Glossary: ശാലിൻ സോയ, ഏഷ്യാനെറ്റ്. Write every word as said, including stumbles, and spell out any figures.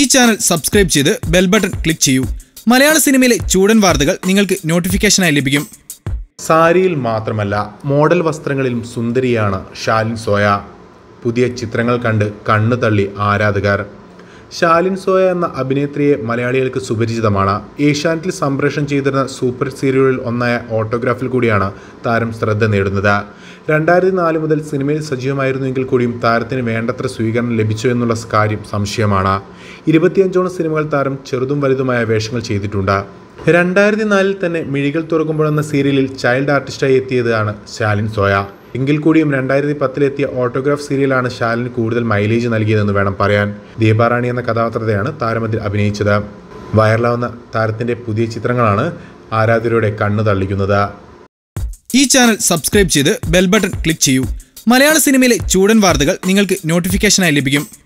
ഈ channel subscribe ചെയ്ത് bell button click ചെയ്യൂ. മലയാള സിനിമയിലെ ചൂടൻ വാർത്തകൾ നിങ്ങൾക്ക് നോട്ടിഫിക്കേഷനായി ലഭിക്കും. സാരിയിൽ മാത്രമല്ല മോഡൽ വസ്ത്രങ്ങളിലും സുന്ദരിയാണ് ശാലിൻ സോയ. പുതിയ ചിത്രങ്ങൾ കണ്ട് കണ്ണു തള്ളി ആരാധകർ. ശാലിൻ സോയ എന്ന അഭിനേത്രിയെ മലയാളികൾക്ക് സുപരിചിതമാണ്. ഏഷ്യാനെറ്റിൽ സംപ്രേഷണം ചെയ്തിരുന്ന സൂപ്പർ സീരിയലുകളിൽ ഒന്നായ ഓട്ടോഗ്രാഫിൽ കൂടിയാണ് താരം ശ്രദ്ധ നേടുന്നത്. രണ്ടായിരത്തി നാല് മുതൽ സിനിമയിൽ സജീവമായിരുന്നുവെങ്കിൽ കൂടിയും താരത്തിന് വേണ്ടത്ര സ്വീകരണം ലഭിച്ചു എന്നുള്ള കാര്യം സംശയമാണ്. ഇരുപത്തിയഞ്ചോളം സിനിമകൾ താരം ചെറുതും വലുതുമായ വേഷങ്ങൾ ചെയ്തിട്ടുണ്ട്. രണ്ടായിരത്തി നാലിൽ തന്നെ മിഴികൾ തുറക്കുമ്പോഴെന്ന സീരിയലിൽ ചൈൽഡ് ആർട്ടിസ്റ്റായി എത്തിയതാണ് ശാലിൻ സോയ. എങ്കിൽ കൂടിയും രണ്ടായിരത്തി പത്തിലെത്തിയ ഓട്ടോഗ്രാഫ് സീരിയലാണ് ശാലിന് കൂടുതൽ മൈലേജ് നൽകിയതെന്ന് വേണം പറയാൻ. ദീപാറാണി എന്ന കഥാപാത്രത്തെയാണ് താരമതിൽ അഭിനയിച്ചത്. വൈറലാവുന്ന താരത്തിൻ്റെ പുതിയ ചിത്രങ്ങളാണ് ആരാധകരുടെ കണ്ണു തള്ളിക്കുന്നത്. ഈ ചാനൽ സബ്സ്ക്രൈബ് ചെയ്ത് ബെൽ ബട്ടൺ ക്ലിക്ക് ചെയ്യൂ. മലയാള സിനിമയിലെ ചൂടൻ വാർത്തകൾ നിങ്ങൾക്ക് നോട്ടിഫിക്കേഷനായി ലഭിക്കും.